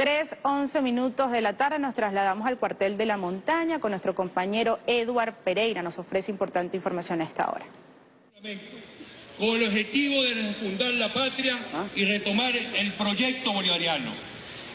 3:11 de la tarde nos trasladamos al Cuartel de la Montaña con nuestro compañero Eduard Pereira. Nos ofrece importante información a esta hora. Con el objetivo de refundar la patria y retomar el proyecto bolivariano.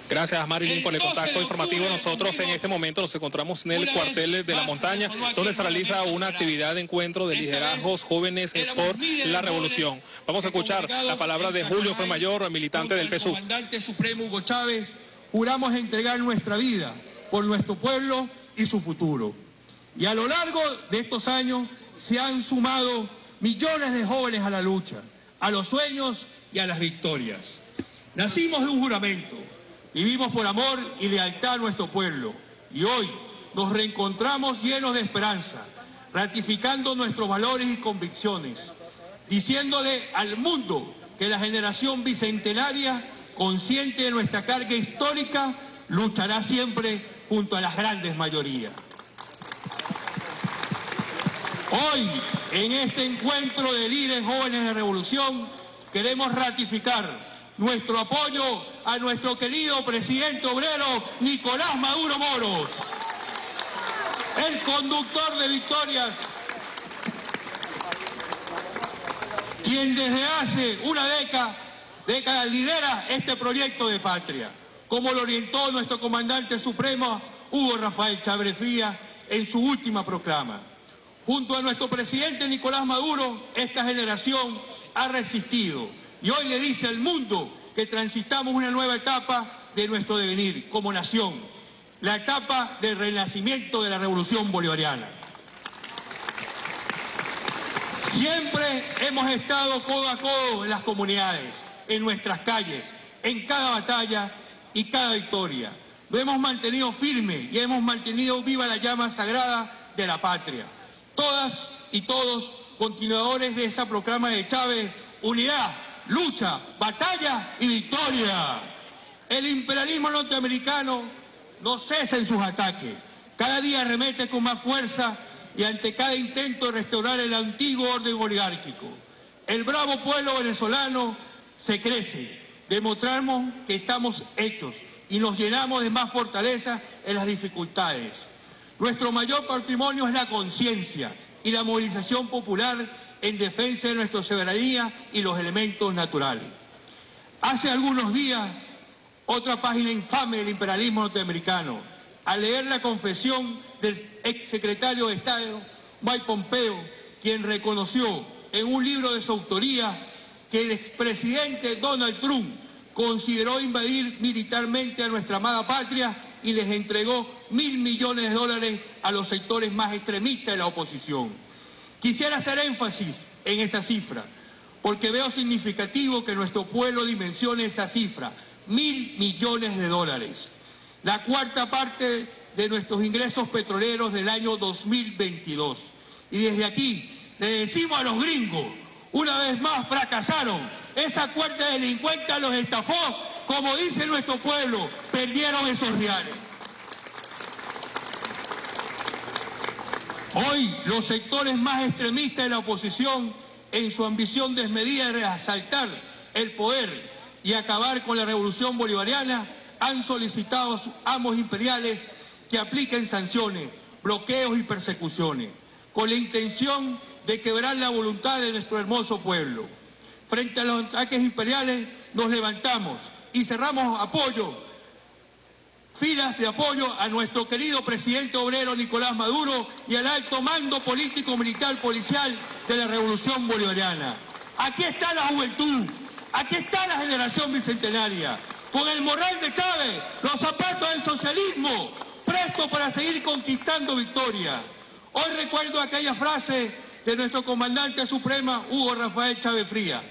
Gracias, Marilyn, por el contacto informativo. Nosotros en este momento nos encontramos en el Cuartel de la Montaña, donde se realiza una actividad de encuentro de liderazgos jóvenes por la revolución. Vamos a escuchar la palabra de Julio Femayor, militante del PSUV. Comandante Supremo Hugo Chávez, juramos entregar nuestra vida por nuestro pueblo y su futuro. Y a lo largo de estos años se han sumado millones de jóvenes a la lucha, a los sueños y a las victorias. Nacimos de un juramento. Vivimos por amor y lealtad a nuestro pueblo y hoy nos reencontramos llenos de esperanza, ratificando nuestros valores y convicciones, diciéndole al mundo que la generación bicentenaria, consciente de nuestra carga histórica, luchará siempre junto a las grandes mayorías. Hoy, en este encuentro de líderes jóvenes de revolución, queremos ratificar nuestro apoyo a nuestro querido presidente obrero Nicolás Maduro Moros, el conductor de victorias, quien desde hace una década lidera este proyecto de patria, como lo orientó nuestro comandante supremo Hugo Rafael Chávez Frías en su última proclama. Junto a nuestro presidente Nicolás Maduro, esta generación ha resistido. Y hoy le dice al mundo que transitamos una nueva etapa de nuestro devenir como nación, la etapa del renacimiento de la revolución bolivariana. Siempre hemos estado codo a codo en las comunidades, en nuestras calles, en cada batalla y cada victoria. Lo hemos mantenido firme y hemos mantenido viva la llama sagrada de la patria. Todas y todos continuadores de esa proclama de Chávez, unidad, lucha, batalla y victoria. El imperialismo norteamericano no cesa en sus ataques. Cada día remete con más fuerza y ante cada intento de restaurar el antiguo orden oligárquico. El bravo pueblo venezolano se crece. Demostramos que estamos hechos y nos llenamos de más fortaleza en las dificultades. Nuestro mayor patrimonio es la conciencia y la movilización popular en defensa de nuestra soberanía y los elementos naturales. Hace algunos días, otra página infame del imperialismo norteamericano, al leer la confesión del exsecretario de Estado, Mike Pompeo, quien reconoció en un libro de su autoría que el expresidente Donald Trump consideró invadir militarmente a nuestra amada patria y les entregó $1.000 millones a los sectores más extremistas de la oposición. Quisiera hacer énfasis en esa cifra, porque veo significativo que nuestro pueblo dimensione esa cifra, $1.000 millones, la cuarta parte de nuestros ingresos petroleros del año 2022. Y desde aquí le decimos a los gringos, una vez más fracasaron, esa cuarta delincuente los estafó, como dice nuestro pueblo, perdieron esos reales. Hoy, los sectores más extremistas de la oposición, en su ambición desmedida de asaltar el poder y acabar con la revolución bolivariana, han solicitado a sus amos imperiales que apliquen sanciones, bloqueos y persecuciones, con la intención de quebrar la voluntad de nuestro hermoso pueblo. Frente a los ataques imperiales, nos levantamos y cerramos apoyo, filas de apoyo a nuestro querido presidente obrero Nicolás Maduro y al alto mando político, militar, policial de la revolución bolivariana. Aquí está la juventud, aquí está la generación bicentenaria. Con el morral de Chávez, los zapatos del socialismo, presto para seguir conquistando victoria. Hoy recuerdo aquella frase de nuestro comandante suprema, Hugo Rafael Chávez Frías.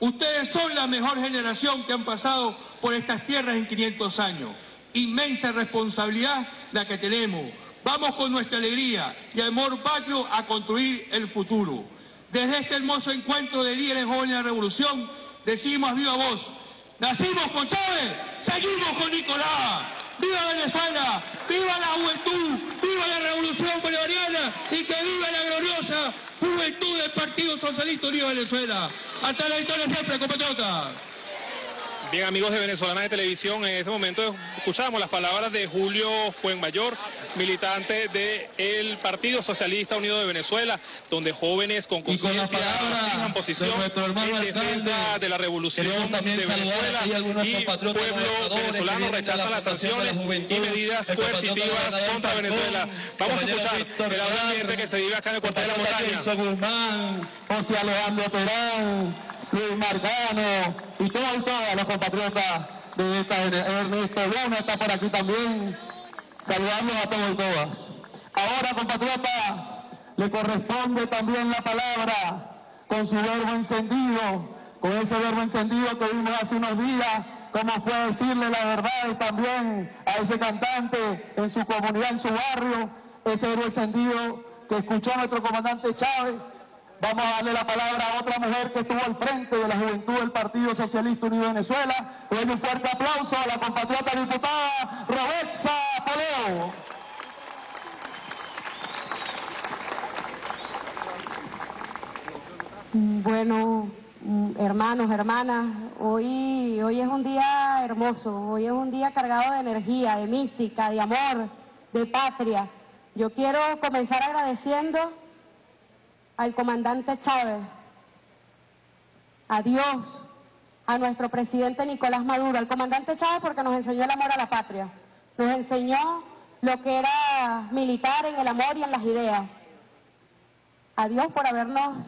Ustedes son la mejor generación que han pasado por estas tierras en 500 años. Inmensa responsabilidad la que tenemos. Vamos con nuestra alegría y amor patrio a construir el futuro. Desde este hermoso encuentro de líderes jóvenes de la revolución, decimos a viva voz, nacimos con Chávez, seguimos con Nicolás. ¡Viva Venezuela! ¡Viva la juventud! ¡Viva la revolución bolivariana! ¡Y que viva la gloriosa juventud del Partido Socialista Unido de Venezuela! ¡Hasta la victoria siempre, compatriotas! Bien, amigos de Venezolanas de Televisión, en este momento escuchamos las palabras de Julio Femayor, militante del Partido Socialista Unido de Venezuela, donde jóvenes con conciencia fijan posición en defensa de la revolución de Venezuela, y el pueblo venezolano rechaza las sanciones y medidas coercitivas contra Venezuela. Vamos a escuchar el ambiente que se vive acá en el Cuartel de la Montaña. Luis Margano y todos los compatriotas de esta Ernesto está por aquí también. Saludamos a todos y todas. Ahora, compatriotas, le corresponde también la palabra con su verbo encendido, con ese verbo encendido que vimos hace unos días, como fue decirle la verdad también a ese cantante en su comunidad, en su barrio, ese verbo encendido que escuchó nuestro comandante Chávez. Vamos a darle la palabra a otra mujer que estuvo al frente de la juventud del Partido Socialista Unido de Venezuela. Denle un fuerte aplauso a la compatriota diputada Rodbexa Poleo. Bueno, hermanos, hermanas, hoy es un día hermoso, hoy es un día cargado de energía, de mística, de amor, de patria. Yo quiero comenzar agradeciendo al comandante Chávez, a Dios, a nuestro presidente Nicolás Maduro, al comandante Chávez porque nos enseñó el amor a la patria, nos enseñó lo que era militar en el amor y en las ideas. A Dios por habernos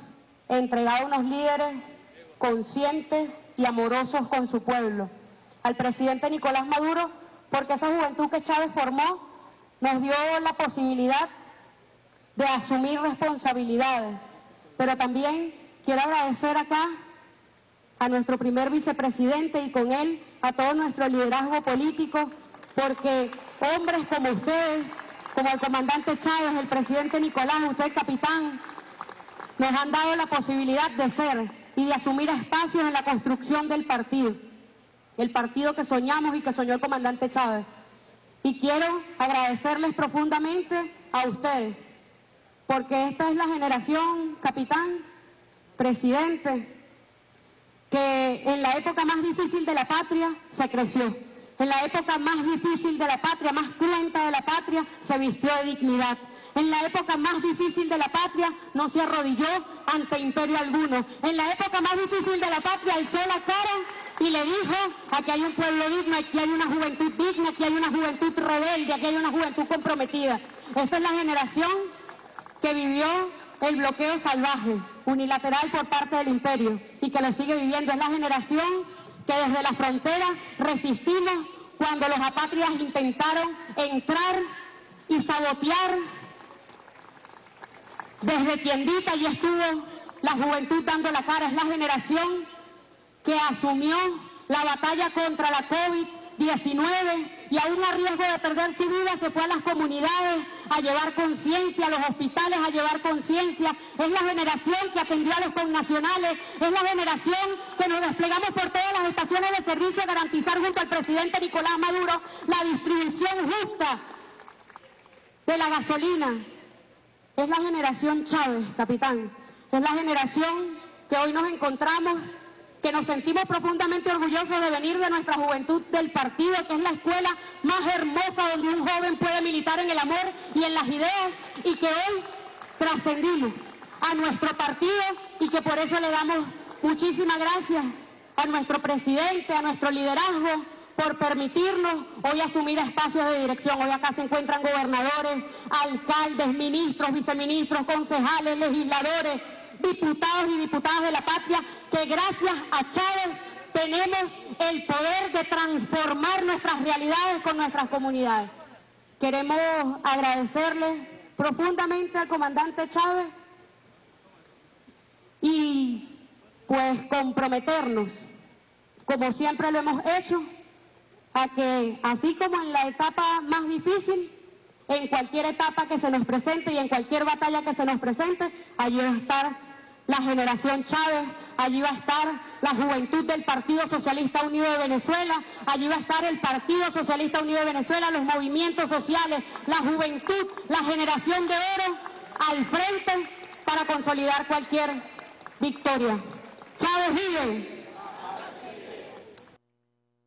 entregado unos líderes conscientes y amorosos con su pueblo. Al presidente Nicolás Maduro porque esa juventud que Chávez formó nos dio la posibilidad de asumir responsabilidades, pero también quiero agradecer acá a nuestro primer vicepresidente y con él a todo nuestro liderazgo político, porque hombres como ustedes, como el comandante Chávez, el presidente Nicolás, usted capitán, nos han dado la posibilidad de ser y de asumir espacios en la construcción del partido, el partido que soñamos y que soñó el comandante Chávez. Y quiero agradecerles profundamente a ustedes, porque esta es la generación, capitán, presidente, que en la época más difícil de la patria se creció. En la época más difícil de la patria, más cruenta de la patria, se vistió de dignidad. En la época más difícil de la patria no se arrodilló ante imperio alguno. En la época más difícil de la patria alzó la cara y le dijo: aquí hay un pueblo digno, aquí hay una juventud digna, aquí hay una juventud rebelde, aquí hay una juventud comprometida. Esta es la generación que vivió el bloqueo salvaje, unilateral por parte del imperio, y que lo sigue viviendo. Es la generación que desde la frontera resistimos cuando los apátridas intentaron entrar y sabotear desde tiendita, y estuvo la juventud dando la cara. Es la generación que asumió la batalla contra la COVID-19 y aún a riesgo de perder su vida se fue a las comunidades a llevar conciencia, a los hospitales a llevar conciencia. Es la generación que atendió a los connacionales, es la generación que nos desplegamos por todas las estaciones de servicio a garantizar junto al presidente Nicolás Maduro la distribución justa de la gasolina. Es la generación Chávez, capitán, es la generación que hoy nos encontramos, que nos sentimos profundamente orgullosos de venir de nuestra juventud del partido, que es la escuela más hermosa donde un joven puede militar en el amor y en las ideas, y que hoy trascendimos a nuestro partido y que por eso le damos muchísimas gracias a nuestro presidente, a nuestro liderazgo, por permitirnos hoy asumir espacios de dirección. Hoy acá se encuentran gobernadores, alcaldes, ministros, viceministros, concejales, legisladores, diputados y diputadas de la patria, que gracias a Chávez tenemos el poder de transformar nuestras realidades con nuestras comunidades. Queremos agradecerle profundamente al comandante Chávez y pues comprometernos, como siempre lo hemos hecho, a que así como en la etapa más difícil, en cualquier etapa que se nos presente y en cualquier batalla que se nos presente, allí va a estar la generación Chávez, allí va a estar la juventud del Partido Socialista Unido de Venezuela, allí va a estar el Partido Socialista Unido de Venezuela, los movimientos sociales, la juventud, la generación de oro al frente para consolidar cualquier victoria. Chávez vive.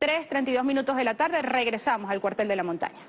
3:32 minutos de la tarde, regresamos al Cuartel de la Montaña.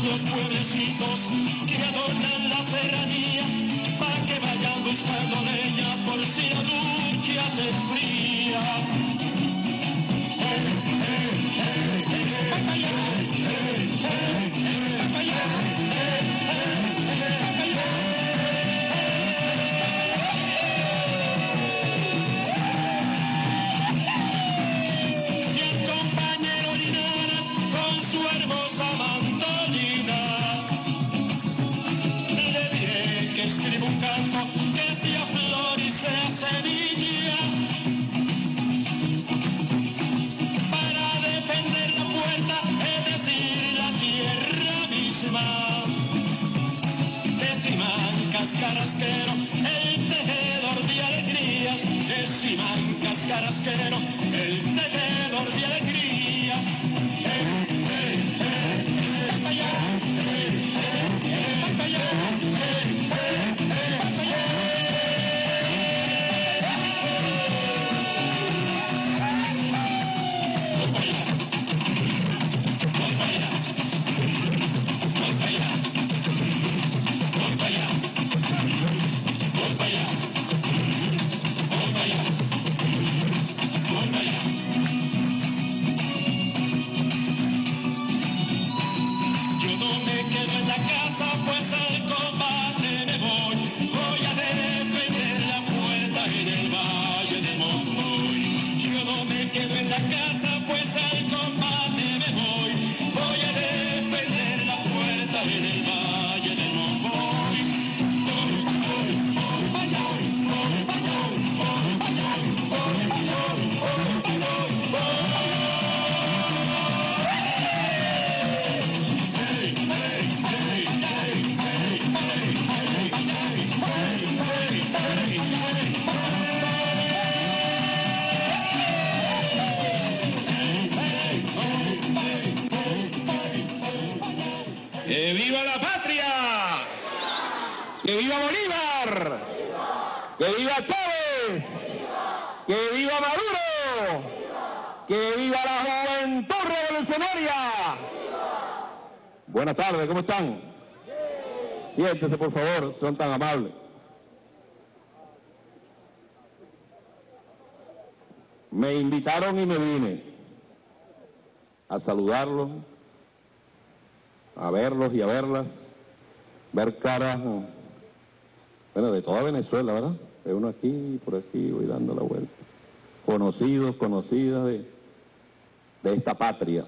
Los pueblecitos que adornan la serranía, para que vayan buscando leña por si la noche hace fría. Cascarasquero, el tejedor de alegrías, es Simán Cascarasquero, el tejedor de alegrías. ¡Que viva Bolívar! ¡Que viva Chávez! ¡Que viva Maduro! ¡Que viva la juventud revolucionaria! Buenas tardes, ¿cómo están? Siéntese, por favor, son tan amables. Me invitaron y me vine a saludarlos, a verlos y a verlas, ver caras, bueno, de toda Venezuela, ¿verdad? De uno aquí y por aquí, voy dando la vuelta. Conocidos, conocidas de esta patria.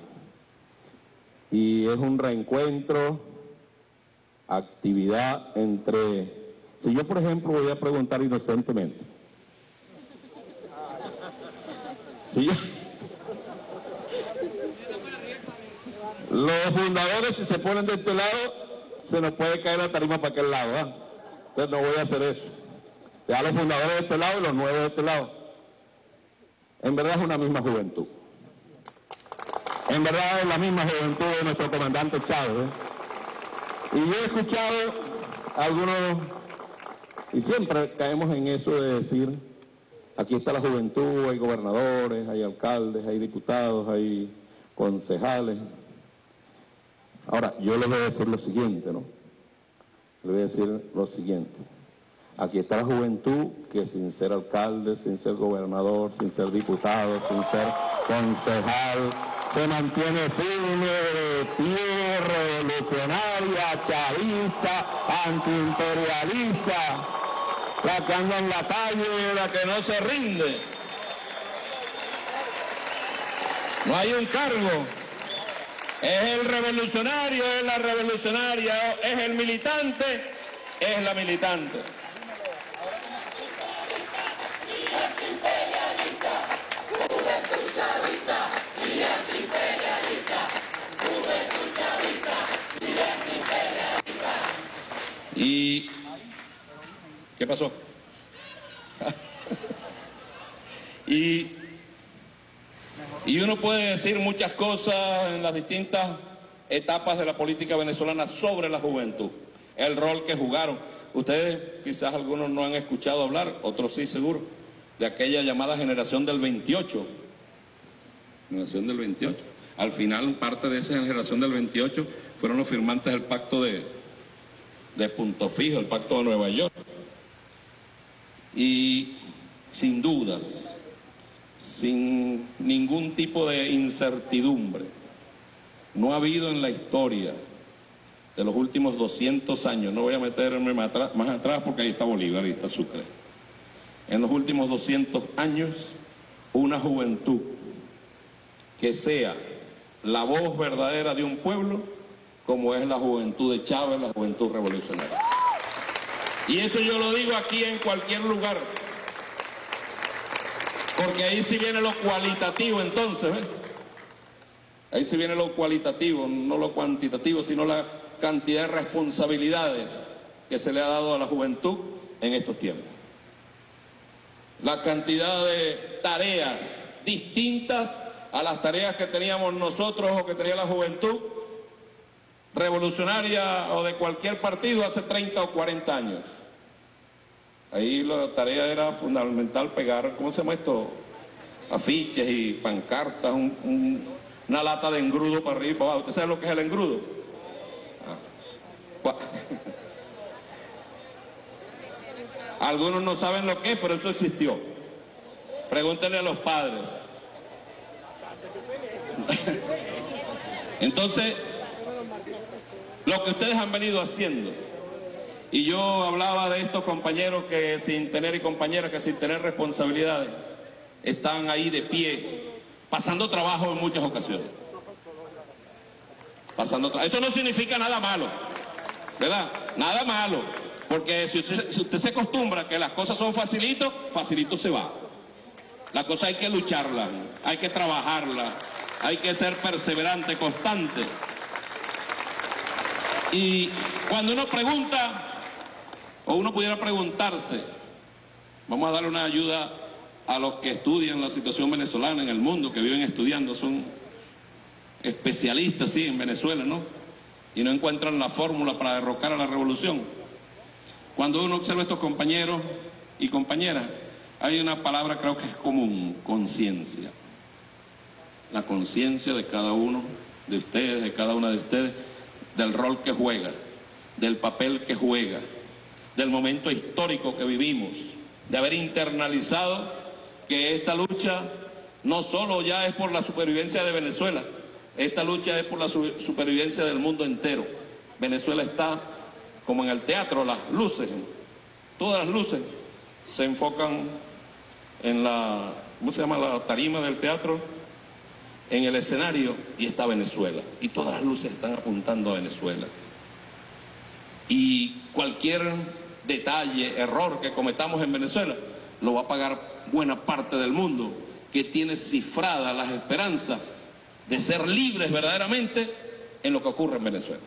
Y es un reencuentro, actividad entre... Si yo, por ejemplo, voy a preguntar inocentemente. Si yo... Los fundadores, si se ponen de este lado, se nos puede caer la tarima para aquel lado, ¿verdad? Entonces no voy a hacer eso. Ya los fundadores de este lado y los nuevos de este lado. En verdad es una misma juventud. En verdad es la misma juventud de nuestro comandante Chávez. Y yo he escuchado algunos, y siempre caemos en eso de decir, aquí está la juventud, hay gobernadores, hay alcaldes, hay diputados, hay concejales. Ahora, yo les voy a decir lo siguiente, ¿no? Les voy a decir lo siguiente. Aquí está la juventud que sin ser alcalde, sin ser gobernador, sin ser diputado, sin ser concejal, se mantiene firme de pie, revolucionaria, chavista, antiimperialista, la que anda en la calle, la que no se rinde. No hay un cargo. Es el revolucionario, es la revolucionaria, es el militante, es la militante. ¿Y qué pasó? y uno puede decir muchas cosas en las distintas etapas de la política venezolana sobre la juventud, el rol que jugaron. Ustedes quizás algunos no han escuchado hablar, otros sí seguro, de aquella llamada generación del 28. Generación del 28. Al final parte de esa generación del 28 fueron los firmantes del pacto de Punto Fijo, el Pacto de Nueva York. Y sin dudas, sin ningún tipo de incertidumbre, no ha habido en la historia de los últimos 200 años, no voy a meterme más atrás porque ahí está Bolívar, ahí está Sucre, en los últimos 200 años, una juventud que sea la voz verdadera de un pueblo, como es la juventud de Chávez, la juventud revolucionaria. Y eso yo lo digo aquí en cualquier lugar, porque ahí sí viene lo cualitativo entonces, ¿eh? Ahí sí viene lo cualitativo, no lo cuantitativo, sino la cantidad de responsabilidades que se le ha dado a la juventud en estos tiempos. La cantidad de tareas distintas a las tareas que teníamos nosotros o que tenía la juventud revolucionaria o de cualquier partido hace 30 o 40 años. Ahí la tarea era fundamental pegar, ¿cómo se llama esto? Afiches y pancartas, una lata de engrudo para arriba y para abajo. ¿Usted sabe lo que es el engrudo? Ah. Algunos no saben lo que es, pero eso existió. Pregúntenle a los padres. Entonces, lo que ustedes han venido haciendo, y yo hablaba de estos compañeros que sin tener y compañeras que sin tener responsabilidades están ahí de pie, pasando trabajo en muchas ocasiones. Eso no significa nada malo, ¿verdad? Nada malo, porque si usted se acostumbra que las cosas son facilito, facilito se va. La cosa hay que lucharla, hay que trabajarla, hay que ser perseverante, constante. Y cuando uno pregunta, o uno pudiera preguntarse, vamos a darle una ayuda a los que estudian la situación venezolana en el mundo, que viven estudiando, son especialistas, sí, en Venezuela, ¿no? Y no encuentran la fórmula para derrocar a la revolución. Cuando uno observa a estos compañeros y compañeras, hay una palabra, creo que es común, conciencia. La conciencia de cada uno de ustedes, de cada una de ustedes, del rol que juega, del papel que juega, del momento histórico que vivimos, de haber internalizado que esta lucha no solo ya es por la supervivencia de Venezuela, esta lucha es por la supervivencia del mundo entero. Venezuela está como en el teatro, las luces, todas las luces se enfocan en la, ¿cómo se llama?, la tarima del teatro, en el escenario, y está Venezuela, y todas las luces están apuntando a Venezuela. Y cualquier detalle, error que cometamos en Venezuela, lo va a pagar buena parte del mundo, que tiene cifradas las esperanzas de ser libres verdaderamente en lo que ocurre en Venezuela.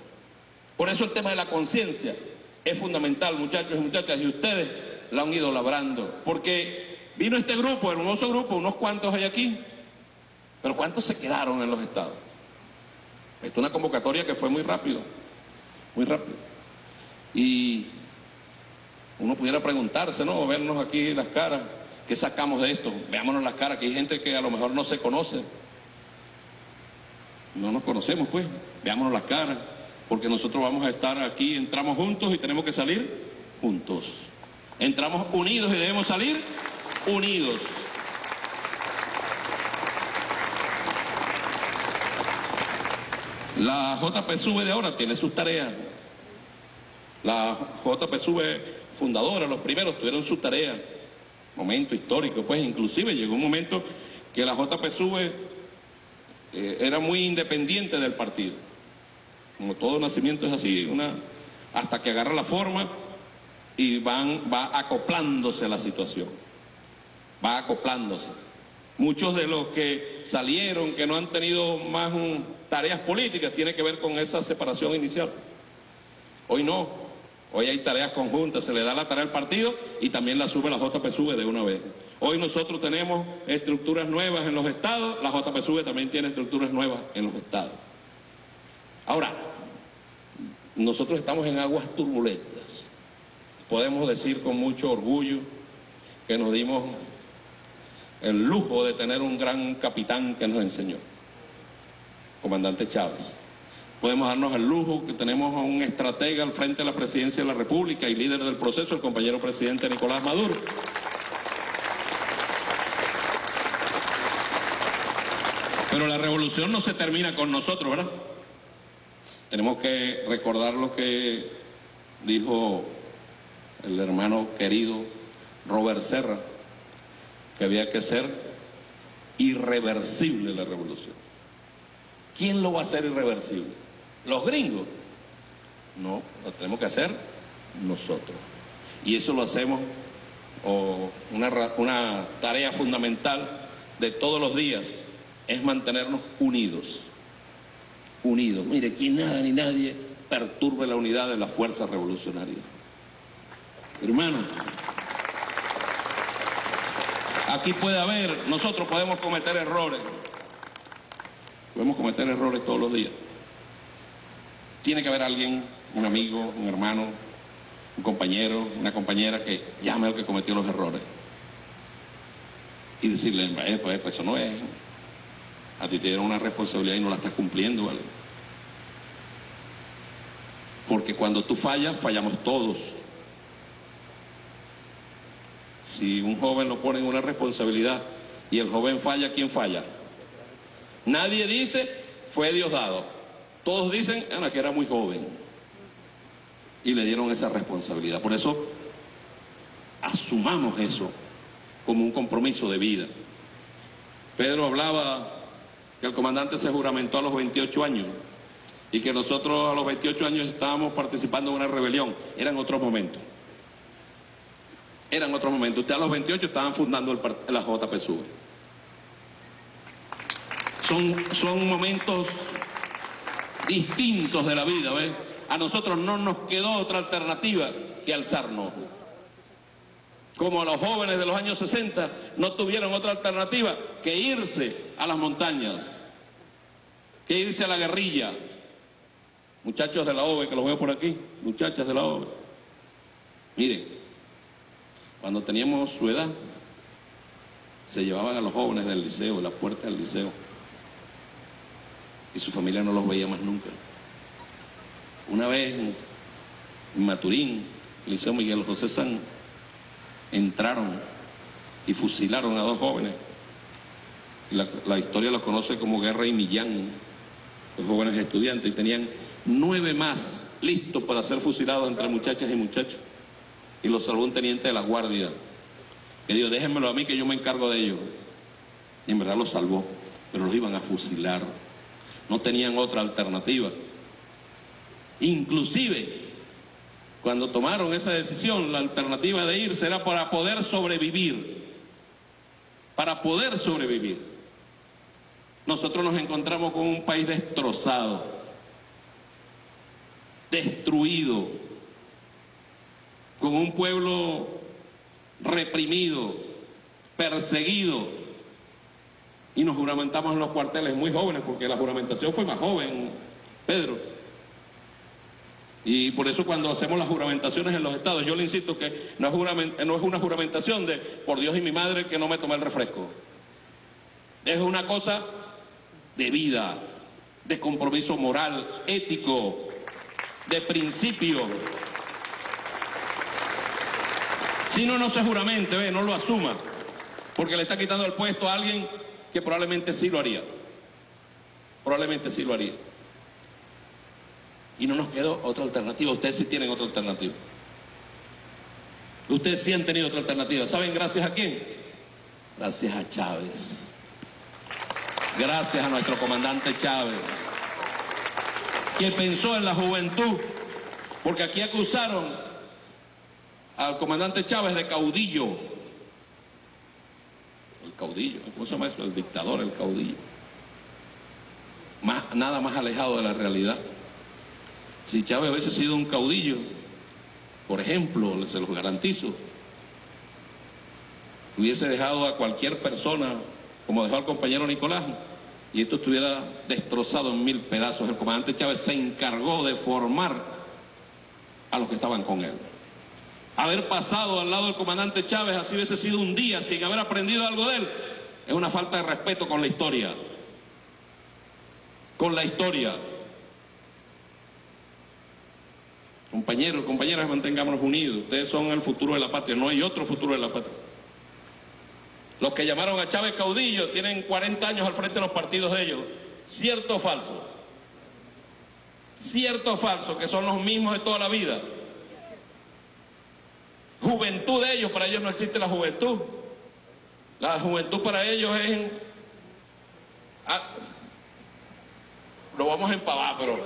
Por eso el tema de la conciencia es fundamental, muchachos y muchachas, y ustedes la han ido labrando. Porque vino este grupo, el hermoso grupo, unos cuantos hay aquí, pero ¿cuántos se quedaron en los estados? Esta es una convocatoria que fue muy rápido, muy rápido. Y uno pudiera preguntarse, ¿no?, vernos aquí las caras, ¿qué sacamos de esto? Veámonos las caras, que hay gente que a lo mejor no se conoce. No nos conocemos, pues, veámonos las caras, porque nosotros vamos a estar aquí, entramos juntos y tenemos que salir juntos. Entramos unidos y debemos salir unidos. La JPSUV de ahora tiene sus tareas. La JPSUV fundadora, los primeros tuvieron sus tareas. Momento histórico, pues, inclusive llegó un momento que la JPSUV era muy independiente del partido. Como todo nacimiento es así, hasta que agarra la forma y va acoplándose a la situación, va acoplándose. Muchos de los que salieron, que no han tenido más tareas políticas, tiene que ver con esa separación inicial. Hoy no, hoy hay tareas conjuntas, se le da la tarea al partido y también la sube la JPSUV de una vez. Hoy nosotros tenemos estructuras nuevas en los estados, la JPSUV también tiene estructuras nuevas en los estados. Ahora, nosotros estamos en aguas turbulentas. Podemos decir con mucho orgullo que nos dimos el lujo de tener un gran capitán que nos enseñó, comandante Chávez. Podemos darnos el lujo que tenemos a un estratega al frente de la presidencia de la República y líder del proceso, el compañero presidente Nicolás Maduro. Pero la revolución no se termina con nosotros, ¿verdad? Tenemos que recordar lo que dijo el hermano querido Robert Serra, que había que ser irreversible la revolución. ¿Quién lo va a hacer irreversible? ¿Los gringos? No, lo tenemos que hacer nosotros. Y eso lo hacemos, una tarea fundamental de todos los días, es mantenernos unidos. Unidos. Mire, que nada ni nadie perturbe la unidad de las fuerzas revolucionarias. Hermano, aquí puede haber, nosotros podemos cometer errores todos los días. Tiene que haber alguien, un amigo, un hermano, un compañero, una compañera que llame al que cometió los errores y decirle, pues eso no es. A ti te dieron una responsabilidad y no la estás cumpliendo, ¿vale? Porque cuando tú fallas, fallamos todos. Si un joven lo pone en una responsabilidad y el joven falla, ¿quién falla? Nadie dice, fue Diosdado. Todos dicen, que era muy joven. Y le dieron esa responsabilidad. Por eso, asumamos eso como un compromiso de vida. Pedro hablaba que el comandante se juramentó a los 28 años y que nosotros a los 28 años estábamos participando en una rebelión. Eran otros momentos. Eran otros momentos. Ustedes a los 28 estaban fundando la JPSUV. Son momentos distintos de la vida, ¿ves? A nosotros no nos quedó otra alternativa que alzarnos. Como a los jóvenes de los años 60 no tuvieron otra alternativa que irse a las montañas, que irse a la guerrilla. Muchachos de la OVE, que los veo por aquí, muchachas de la OVE. Miren, cuando teníamos su edad, se llevaban a los jóvenes del liceo, de la puerta del liceo, y su familia no los veía más nunca. Una vez en Maturín, el Liceo Miguel José San, entraron y fusilaron a dos jóvenes. La historia los conoce como Guerra y Millán, los jóvenes estudiantes, y tenían 9 más listos para ser fusilados entre muchachas y muchachos. Y los salvó un teniente de la guardia, que dijo, déjenmelo a mí que yo me encargo de ellos. Y en verdad los salvó, pero los iban a fusilar. No tenían otra alternativa. Inclusive, cuando tomaron esa decisión, la alternativa de irse era para poder sobrevivir. Para poder sobrevivir. Nosotros nos encontramos con un país destrozado, destruido, con un pueblo reprimido, perseguido, y nos juramentamos en los cuarteles muy jóvenes, porque la juramentación fue más joven, Pedro. Y por eso cuando hacemos las juramentaciones en los estados, yo le insisto que no es una juramentación de por Dios y mi madre que no me tomé el refresco. Es una cosa de vida, de compromiso moral, ético, de principio. Si no, no se juramente, no lo asuma, porque le está quitando el puesto a alguien que probablemente sí lo haría. Probablemente sí lo haría. Y no nos quedó otra alternativa. Ustedes sí tienen otra alternativa. Ustedes sí han tenido otra alternativa. ¿Saben gracias a quién? Gracias a Chávez. Gracias a nuestro comandante Chávez, que pensó en la juventud, porque aquí acusaron al comandante Chávez de caudillo. El caudillo, ¿cómo se llama eso? El dictador, el caudillo. Nada más alejado de la realidad. Si Chávez hubiese sido un caudillo, por ejemplo, se los garantizo, hubiese dejado a cualquier persona, como dejó al compañero Nicolás, y esto estuviera destrozado en 1000 pedazos. El comandante Chávez se encargó de formar a los que estaban con él. Haber pasado al lado del comandante Chávez, así hubiese sido un día, sin haber aprendido algo de él, es una falta de respeto con la historia. Con la historia. Compañeros, compañeras, mantengámonos unidos. Ustedes son el futuro de la patria, no hay otro futuro de la patria. Los que llamaron a Chávez caudillo tienen 40 años al frente de los partidos de ellos. ¿Cierto o falso? ¿Cierto o falso? Que son los mismos de toda la vida. Juventud de ellos, para ellos no existe la juventud. La juventud para ellos es... lo vamos a empavar, pero...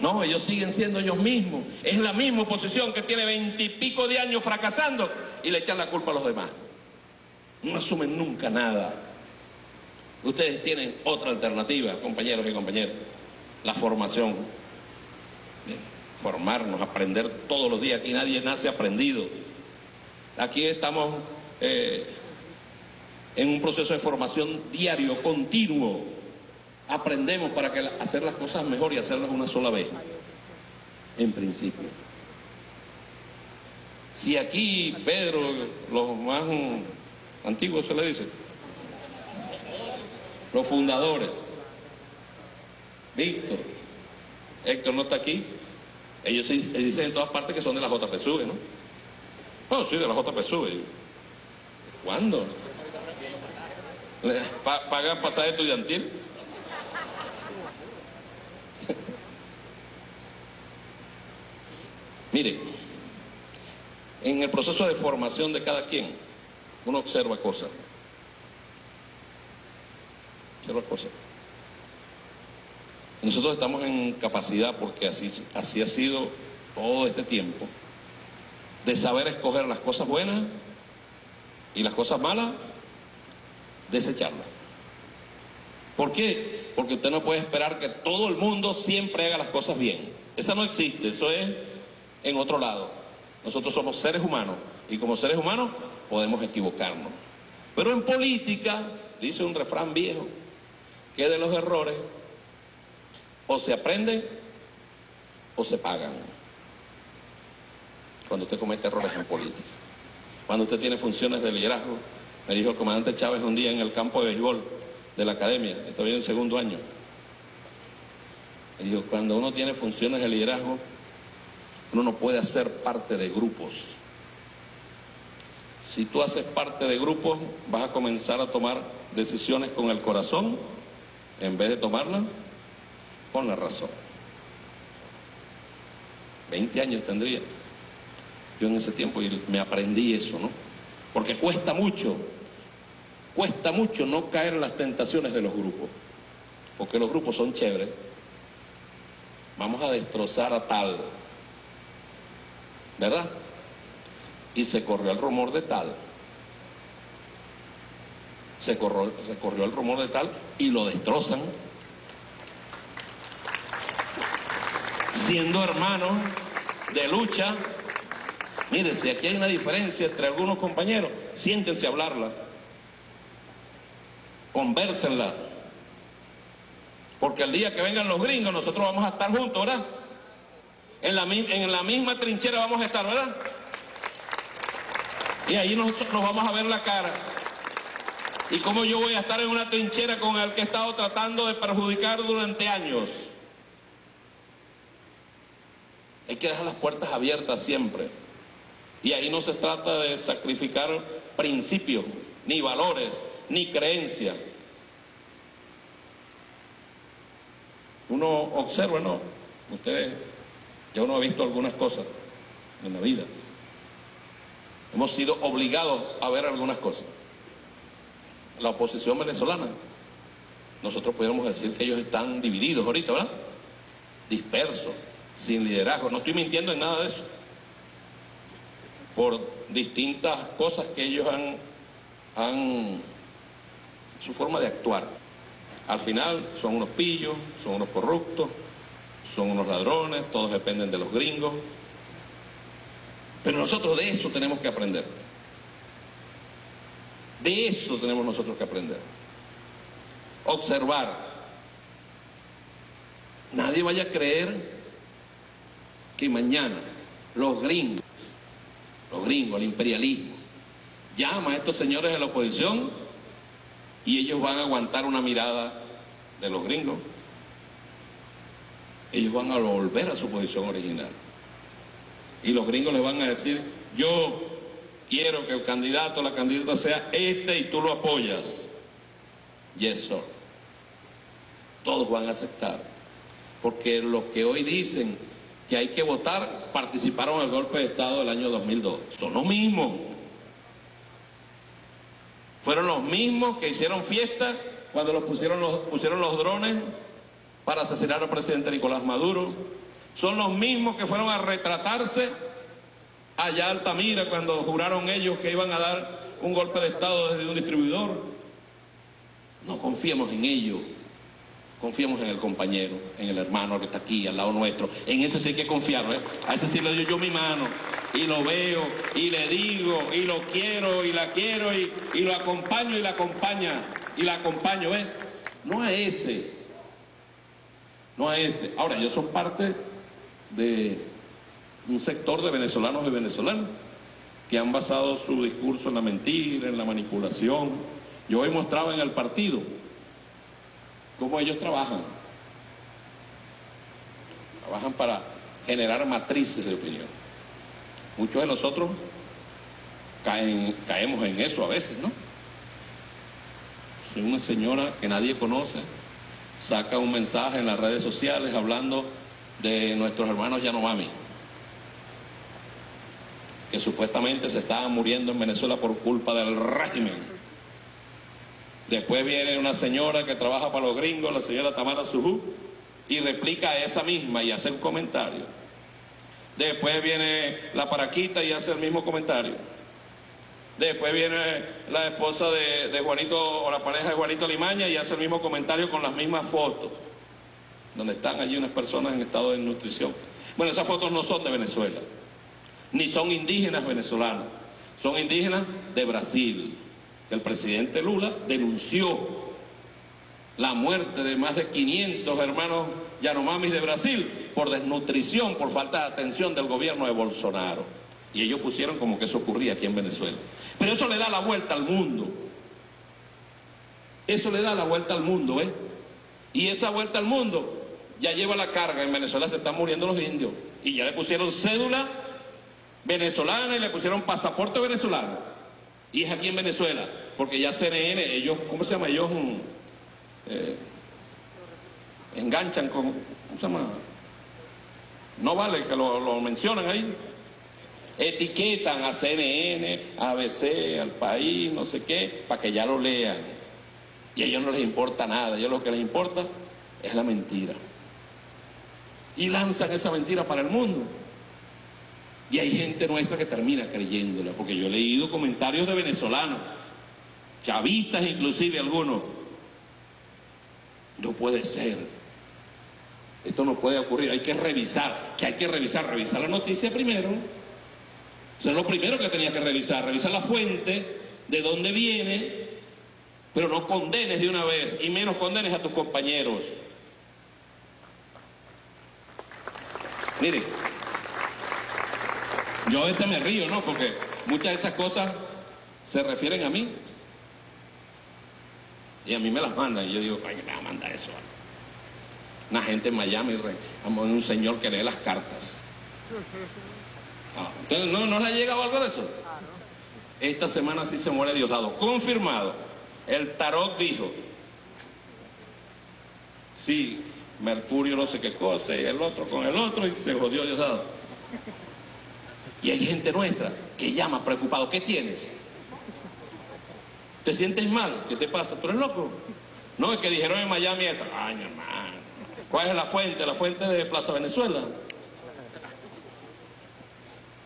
No, ellos siguen siendo ellos mismos. Es la misma oposición que tiene 20 y pico de años fracasando y le echan la culpa a los demás. No asumen nunca nada. Ustedes tienen otra alternativa, compañeros y compañeras. La formación. Formarnos, aprender todos los días. Aquí nadie nace aprendido. Aquí estamos en un proceso de formación diario, continuo. Aprendemos para que hacer las cosas mejor y hacerlas una sola vez, en principio. Si aquí, Pedro, los más antiguos se le dice, los fundadores, Víctor, Héctor no está aquí, ellos se dicen en todas partes que son de la JPSUV, ¿no? Bueno, sí, de la JPSUV. ¿Cuándo? ¿Pagan pasaje estudiantil? Mire, en el proceso de formación de cada quien, uno observa cosas. Nosotros estamos en capacidad, porque así ha sido todo este tiempo, de saber escoger las cosas buenas y las cosas malas, desecharlas. ¿Por qué? Porque usted no puede esperar que todo el mundo siempre haga las cosas bien. Esa no existe, eso es... en otro lado. Nosotros somos seres humanos y como seres humanos podemos equivocarnos. Pero en política, dice un refrán viejo, que de los errores o se aprenden o se pagan. Cuando usted comete errores en política, cuando usted tiene funciones de liderazgo, me dijo el comandante Chávez un día en el campo de béisbol de la academia, estaba en el segundo año, Digo, cuando uno tiene funciones de liderazgo, uno no puede hacer parte de grupos. Si tú haces parte de grupos, vas a comenzar a tomar decisiones con el corazón, en vez de tomarlas con la razón. 20 años tendría yo en ese tiempo y me aprendí eso, ¿no? Porque cuesta mucho no caer en las tentaciones de los grupos, porque los grupos son chéveres. Vamos a destrozar a tal, ¿verdad? Y se corrió el rumor de tal. Se corrió el rumor de tal y lo destrozan. Siendo hermanos de lucha. Mire, si aquí hay una diferencia entre algunos compañeros, siéntense a hablarla, convérsenla, porque el día que vengan los gringos nosotros vamos a estar juntos, ¿verdad? En la misma trinchera vamos a estar, ¿verdad? Y ahí nosotros nos vamos a ver la cara. ¿Y cómo yo voy a estar en una trinchera con el que he estado tratando de perjudicar durante años? Hay que dejar las puertas abiertas siempre. Y ahí no se trata de sacrificar principios, ni valores, ni creencias. Uno observa, ¿no? Ustedes, ya uno ha visto algunas cosas en la vida. Hemos sido obligados a ver algunas cosas. La oposición venezolana, nosotros pudiéramos decir que ellos están divididos ahorita, ¿verdad? Dispersos, sin liderazgo. No estoy mintiendo en nada de eso. Por distintas cosas que ellos han su forma de actuar. Al final son unos pillos, son unos corruptos, son unos ladrones, todos dependen de los gringos. Pero nosotros de eso tenemos que aprender. De eso tenemos nosotros que aprender. Observar. Nadie vaya a creer que mañana los gringos, el imperialismo, llama a estos señores de la oposición y ellos van a aguantar una mirada de los gringos. Ellos van a volver a su posición original. Y los gringos les van a decir, yo quiero que el candidato o la candidata sea este y tú lo apoyas. Yes, sir. Todos van a aceptar. Porque los que hoy dicen que hay que votar participaron en el golpe de Estado del año 2002. Son los mismos. Fueron los mismos que hicieron fiesta cuando pusieron los drones para asesinar al presidente Nicolás Maduro. Son los mismos que fueron a retratarse allá a Altamira cuando juraron ellos que iban a dar un golpe de Estado desde un distribuidor. No confiemos en ellos, confiemos en el compañero, en el hermano que está aquí al lado nuestro. En ese sí hay que confiar, ¿eh? A ese sí le doy yo mi mano y lo veo y le digo y lo quiero y la quiero y lo acompaño y la acompaña y la acompaño, ¿eh? No a ese. Ahora, yo soy parte de un sector de venezolanos y venezolanas que han basado su discurso en la mentira, en la manipulación. Yo hoy mostraba en el partido cómo ellos trabajan para generar matrices de opinión. Muchos de nosotros caemos en eso a veces, ¿no? Soy una señora que nadie conoce, saca un mensaje en las redes sociales hablando de nuestros hermanos Yanomami, que supuestamente se estaban muriendo en Venezuela por culpa del régimen. Después viene una señora que trabaja para los gringos, la señora Tamara Sujú, y replica a esa misma y hace un comentario. Después viene la paraquita y hace el mismo comentario. Después viene la esposa de Juanito, o la pareja de Juanito Alimaña, y hace el mismo comentario con las mismas fotos, donde están allí unas personas en estado de nutrición. Bueno, esas fotos no son de Venezuela, ni son indígenas venezolanos, son indígenas de Brasil. El presidente Lula denunció la muerte de más de 500 hermanos Yanomamis de Brasil por desnutrición, por falta de atención del gobierno de Bolsonaro. Y ellos pusieron como que eso ocurría aquí en Venezuela. Pero eso le da la vuelta al mundo. Eso le da la vuelta al mundo, ¿eh? Y esa vuelta al mundo ya lleva la carga. En Venezuela se están muriendo los indios y ya le pusieron cédula venezolana y le pusieron pasaporte venezolano. Y es aquí en Venezuela, porque ya CNN, ellos, ¿cómo se llama? Ellos enganchan con, ¿cómo se llama? No vale que lo mencionan ahí. Etiquetan a CNN, a ABC, al país, no sé qué, para que ya lo lean. Y a ellos no les importa nada, a ellos lo que les importa es la mentira. Y lanzan esa mentira para el mundo. Y hay gente nuestra que termina creyéndola, porque yo he leído comentarios de venezolanos, chavistas inclusive algunos. No puede ser. Esto no puede ocurrir, hay que revisar. ¿Qué hay que revisar? Revisar la noticia primero. Eso es lo primero que tenías que revisar. Revisar la fuente, de dónde viene, pero no condenes de una vez, y menos condenes a tus compañeros. Miren, yo a veces me río, ¿no? Porque muchas de esas cosas se refieren a mí. Y a mí me las mandan. Y yo digo, ¿para qué me va a mandar eso? Una gente en Miami, un señor que lee las cartas. ¿No le ha llegado algo de eso? Esta semana sí se muere Diosdado. Confirmado. El tarot dijo. Sí, Mercurio no sé qué cosa, y el otro con el otro, y se jodió Diosdado. Y hay gente nuestra que llama preocupado. ¿Qué tienes? ¿Te sientes mal? ¿Qué te pasa? ¿Tú eres loco? No, es que dijeron en Miami esto. Ay, hermano. ¿Cuál es la fuente? La fuente de Plaza Venezuela.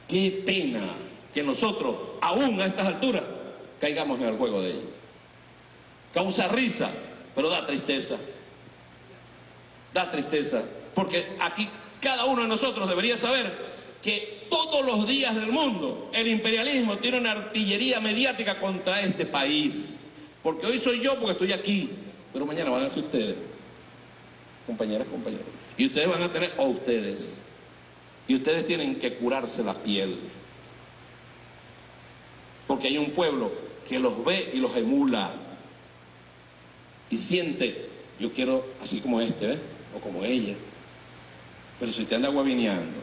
Qué pena que nosotros, aún a estas alturas, caigamos en el juego de ellos. Causa risa, pero da tristeza. Da tristeza. Porque aquí cada uno de nosotros debería saber que todos los días del mundo el imperialismo tiene una artillería mediática contra este país. Porque hoy soy yo porque estoy aquí, pero mañana van a ser ustedes, compañeras, compañeros. Y ustedes van a tener, o ustedes, y ustedes tienen que curarse la piel. Porque hay un pueblo que los ve y los emula. Y siente, yo quiero así como este, ¿ves? O como ella. Pero si usted anda guabineando,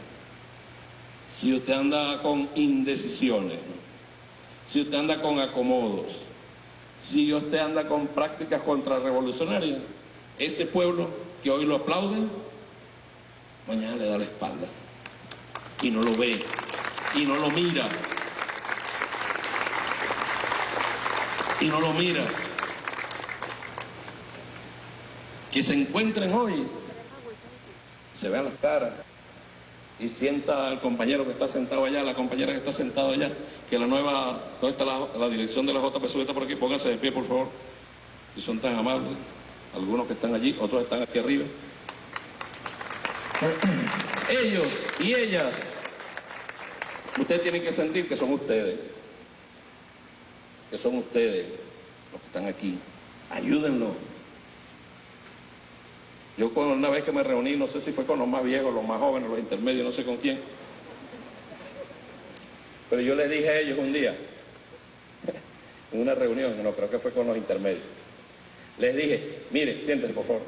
si usted anda con indecisiones, ¿no? Si usted anda con acomodos, si usted anda con prácticas contrarrevolucionarias, ese pueblo que hoy lo aplaude, mañana le da la espalda. Y no lo ve, y no lo mira, y no lo mira. Que se encuentren hoy, se vean las caras, y sienta al compañero que está sentado allá, la compañera que está sentada allá, que la nueva, ¿dónde está la dirección de la JPSUV? Está por aquí, pónganse de pie, por favor, si son tan amables, algunos que están allí, otros están aquí arriba. Ellos y ellas, ustedes tienen que sentir que son ustedes los que están aquí. Ayúdenlos. Yo una vez que me reuní, no sé si fue con los más viejos, los más jóvenes, los intermedios, no sé con quién, pero yo les dije a ellos un día, en una reunión, no creo que fue con los intermedios, les dije, miren, siéntense por favor,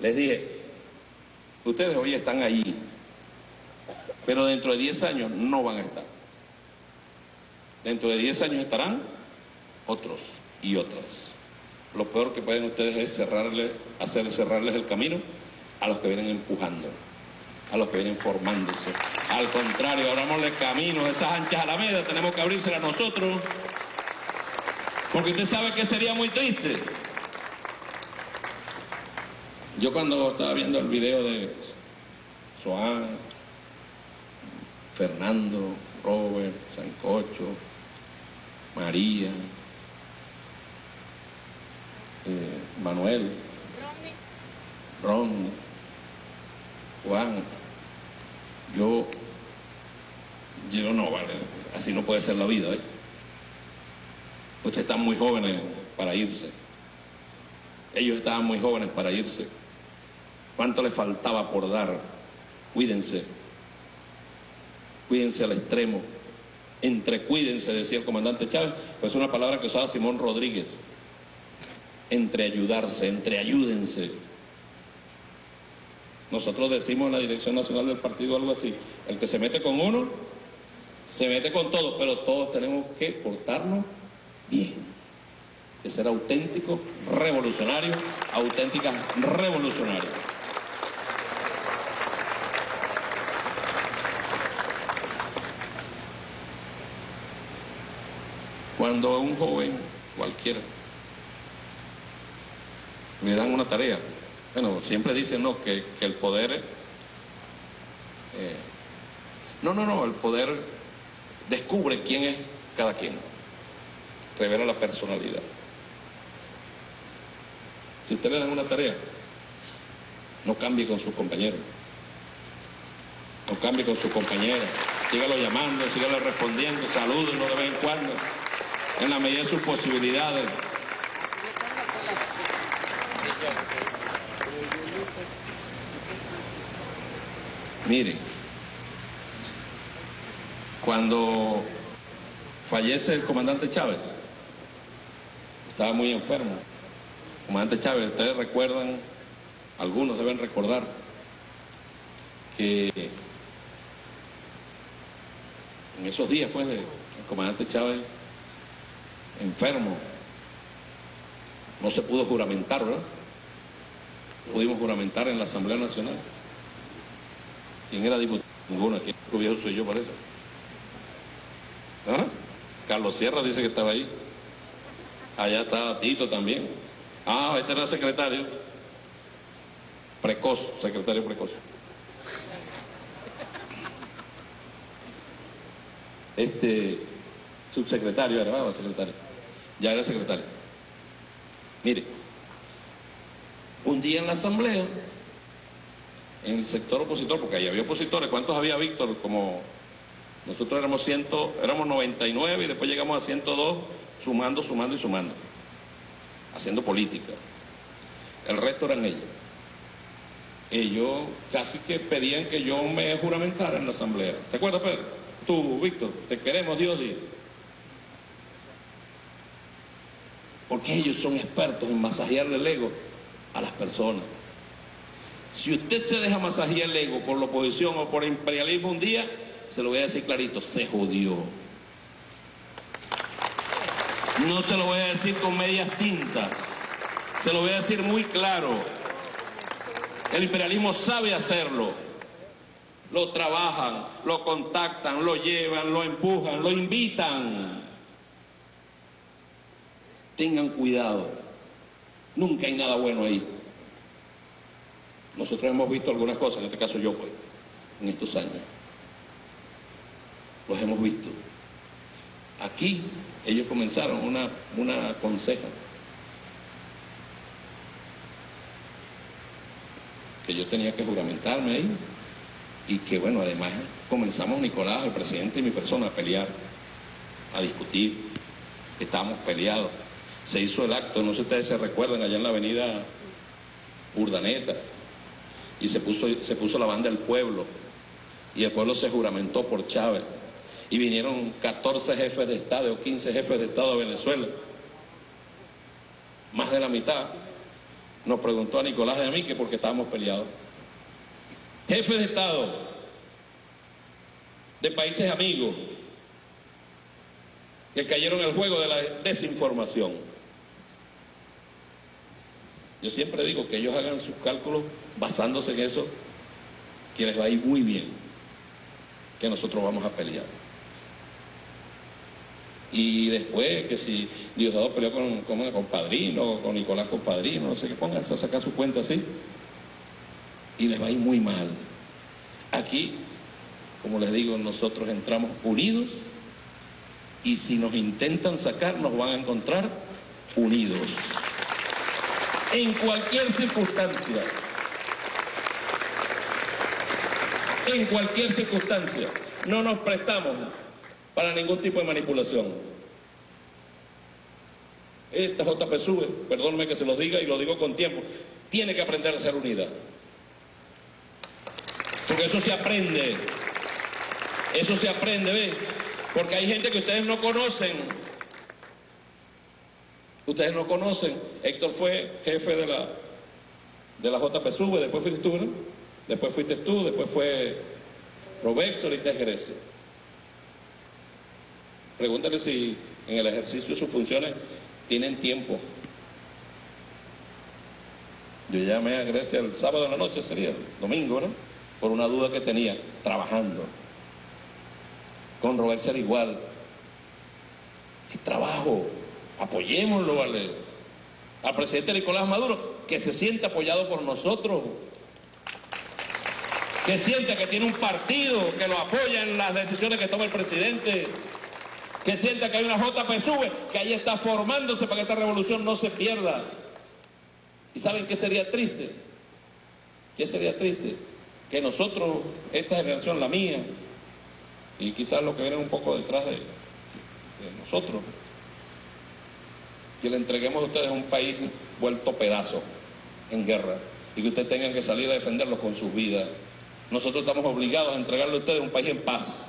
les dije, ustedes hoy están ahí, pero dentro de 10 años no van a estar. Dentro de 10 años estarán otros y otras. Lo peor que pueden ustedes es cerrarles el camino a los que vienen empujando, a los que vienen formándose. Al contrario, abramosle camino a esas anchas alamedas, tenemos que abrírselas nosotros, porque usted sabe que sería muy triste. Yo cuando estaba viendo el video de Soán, Fernando, Robert, Sancocho, María, Manuel, Ron, Juan, yo no, vale, así no puede ser la vida, ¿eh? Ustedes están muy jóvenes para irse. Ellos estaban muy jóvenes para irse. ¿Cuánto les faltaba por dar? Cuídense. Cuídense al extremo. Entrecuídense, decía el comandante Chávez, pues es una palabra que usaba Simón Rodríguez. Entreayudarse, entreayúdense. Nosotros decimos en la dirección nacional del partido algo así: el que se mete con uno, se mete con todos, pero todos tenemos que portarnos bien. Que ser auténticos revolucionarios, auténticas revolucionarias. Cuando a un joven cualquiera le dan una tarea, bueno, siempre dicen no, que el poder el poder descubre quién es cada quien, revela la personalidad. Si usted le dan una tarea, no cambie con sus compañeros, no cambie con sus compañeras, sígalo llamando, sígalo respondiendo, salúdenlo de vez en cuando, en la medida de sus posibilidades. Miren, cuando fallece el comandante Chávez, estaba muy enfermo. Comandante Chávez, ustedes recuerdan, algunos deben recordar, que en esos días fue el comandante Chávez enfermo. No se pudo juramentar, ¿verdad? Pudimos juramentar en la Asamblea Nacional. ¿Quién era diputado? Ninguno. Aquí el viejo soy yo, parece. ¿Ah? Carlos Sierra dice que estaba ahí. Allá está Tito también. Ah, este era el secretario. Precoz, secretario precoz. Subsecretario era, ¿verdad? Secretario. Ya era secretario. Mire, un día en la asamblea, en el sector opositor, porque ahí había opositores. ¿Cuántos había, Víctor? Como nosotros éramos 100, éramos 99 y después llegamos a 102, sumando, haciendo política. El resto eran ellos. Ellos casi que pedían que yo me juramentara en la asamblea. ¿Te acuerdas, Pedro? Tú, Víctor, te queremos, Dios dice. Porque ellos son expertos en masajearle el ego a las personas. Si usted se deja masajear el ego por la oposición o por el imperialismo un día, se lo voy a decir clarito, se jodió. No se lo voy a decir con medias tintas, se lo voy a decir muy claro. El imperialismo sabe hacerlo. Lo trabajan, lo contactan, lo llevan, lo empujan, lo invitan. Tengan cuidado, nunca hay nada bueno ahí. Nosotros hemos visto algunas cosas, en este caso yo, pues, en estos años. Los hemos visto. Aquí ellos comenzaron una conseja que yo tenía que juramentarme ahí y que, bueno, además comenzamos Nicolás, el presidente y mi persona, a pelear, a discutir. Estábamos peleados. Se hizo el acto, no sé si ustedes se recuerdan, allá en la avenida Urdaneta, y se puso la banda del pueblo y el pueblo se juramentó por Chávez. Y vinieron 14 jefes de Estado o 15 jefes de Estado de Venezuela. Más de la mitad nos preguntó a Nicolás y a mí que porque estábamos peleados. Jefes de Estado de países amigos que cayeron en el juego de la desinformación. Yo siempre digo que ellos hagan sus cálculos basándose en eso, que les va a ir muy bien, que nosotros vamos a pelear. Y después, que si Diosdado peleó con Padrino, con Nicolás con Padrino, no sé qué, pónganse a sacar su cuenta así, y les va a ir muy mal. Aquí, como les digo, nosotros entramos unidos, y si nos intentan sacar, nos van a encontrar unidos. En cualquier circunstancia. En cualquier circunstancia. No nos prestamos para ningún tipo de manipulación. Esta JPSUV, perdónenme que se los diga y lo digo con tiempo, tiene que aprender a ser unida. Porque eso se aprende. Eso se aprende, ¿ves? Porque hay gente que ustedes no conocen. Ustedes no conocen. Héctor fue jefe de la JPSUV, después fuiste tú, ¿no? Después fuiste tú, después fue Rodbexa, ahorita ejerce. Pregúntale si en el ejercicio de sus funciones tienen tiempo. Yo llamé a Grecia el sábado en la noche, sería el domingo, ¿no? Por una duda que tenía, trabajando. Con Robert Serra igual. ¡Qué trabajo! Apoyémoslo, ¿vale? Al presidente Nicolás Maduro, que se sienta apoyado por nosotros. Que sienta que tiene un partido que lo apoya en las decisiones que toma el presidente. Que sienta que hay una JPSUV, que ahí está formándose para que esta revolución no se pierda. ¿Y saben qué sería triste? ¿Qué sería triste? Que nosotros, esta generación, la mía, y quizás lo que viene un poco detrás de nosotros, que le entreguemos a ustedes un país vuelto pedazo, en guerra, y que ustedes tengan que salir a defenderlo con sus vidas. Nosotros estamos obligados a entregarle a ustedes un país en paz,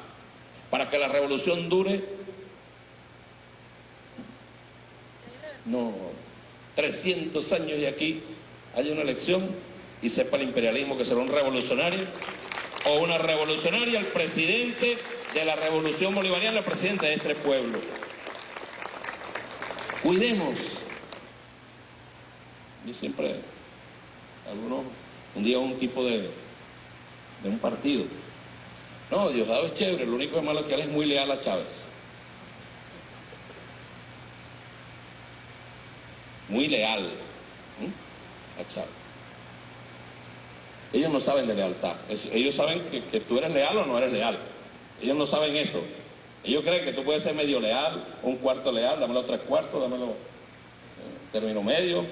para que la revolución dure, no, 300 años y aquí haya una elección y sepa el imperialismo que será un revolucionario o una revolucionaria, el presidente de la revolución bolivariana, el presidente de este pueblo. Cuidemos. Yo siempre, un día un tipo de un partido. No, Diosdado es chévere, lo único que es malo es que él es muy leal a Chávez. Muy leal, ¿eh? A Chávez. Ellos no saben de lealtad. Ellos saben que tú eres leal o no eres leal. Ellos no saben eso. Ellos creen que tú puedes ser medio leal, un cuarto leal, dámelo tres cuartos, dámelo término medio.